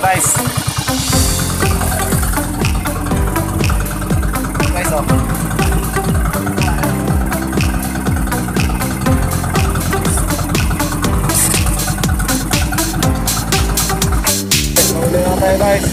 guys. Guys, okay, guys.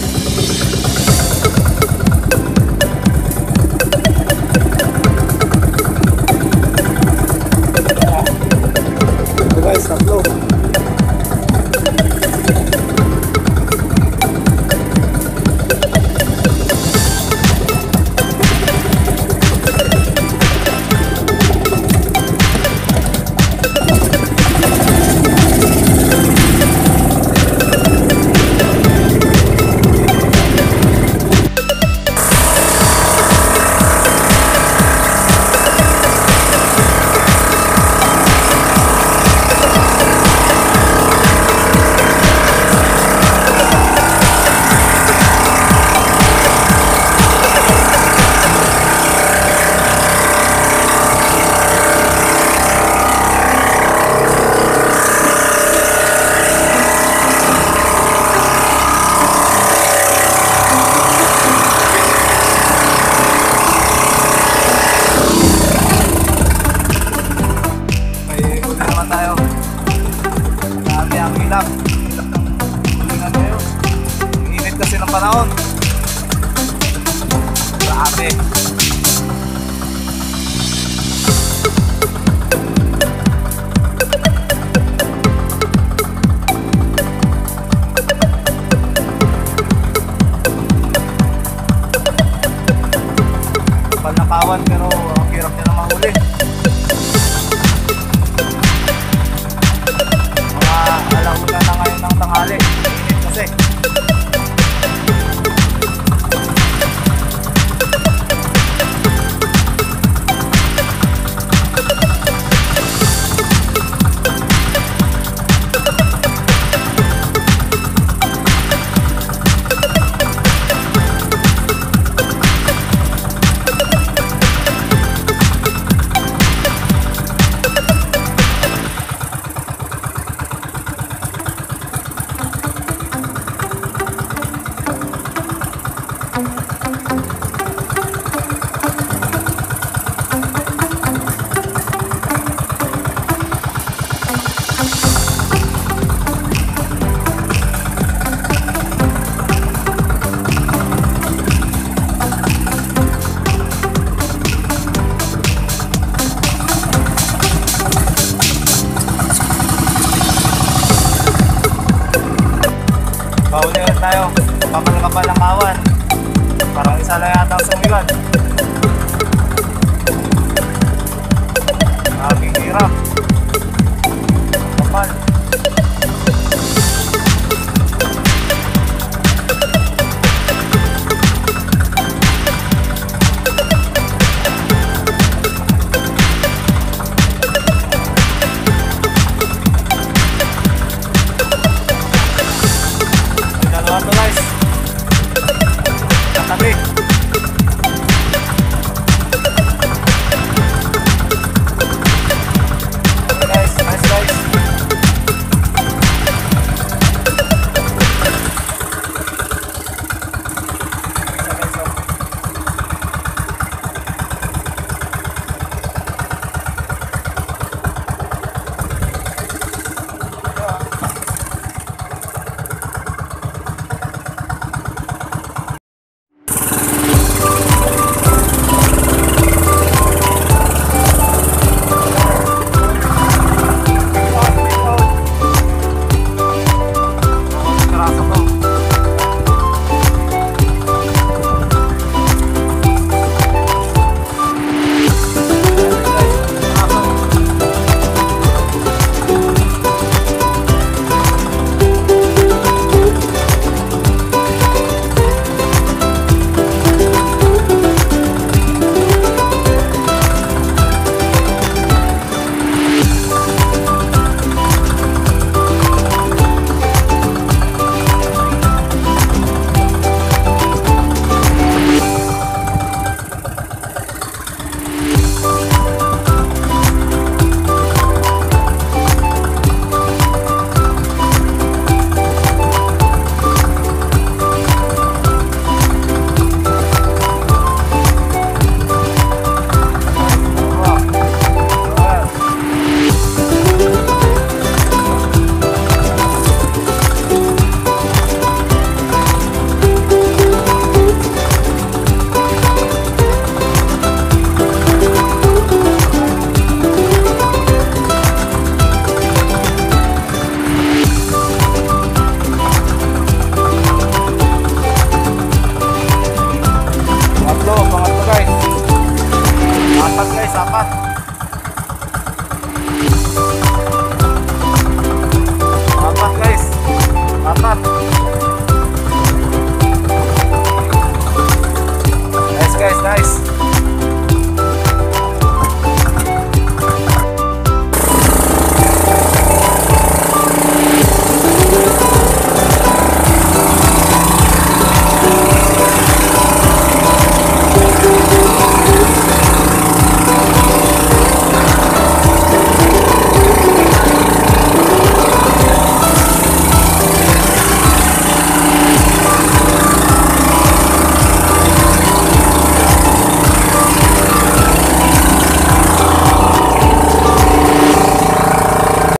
Panahon. Grabe. Panakawan pero ang hirap niya na mahuli. Mga alauna na ngayon ng tanghali. Init kasi. Tayo, papalakapal ang awan. Parang isa lang yata ang sumiwan. Napihirap.